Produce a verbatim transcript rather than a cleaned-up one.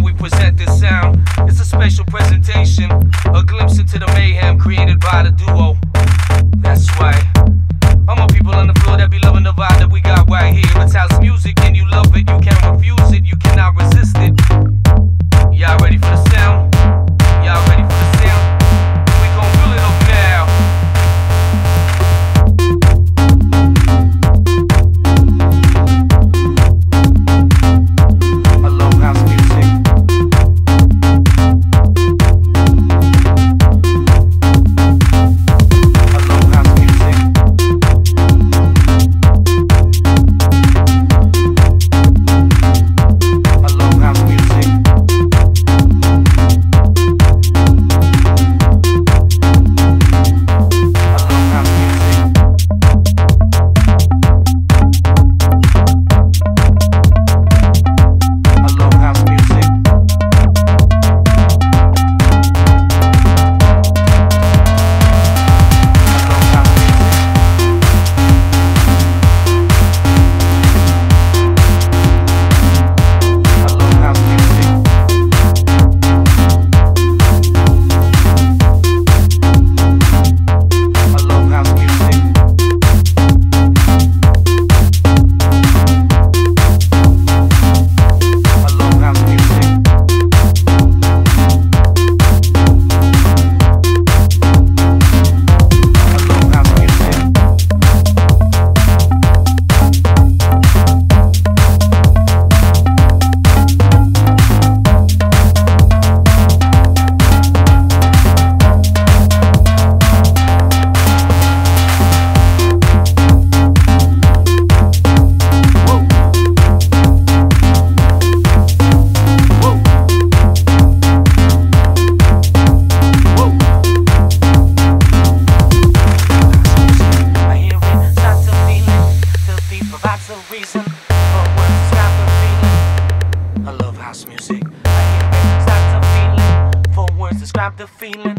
how we present this sound. It's a special presentation, a glimpse into the mayhem created by the duo. That's right. All my people on the floor that be loving the vibe that we got right here. It's house music and you love it, you can't refuse it, you cannot resist it. Y'all ready for the sound? Y'all ready for the sound? We gon' rule it up now. The feeling.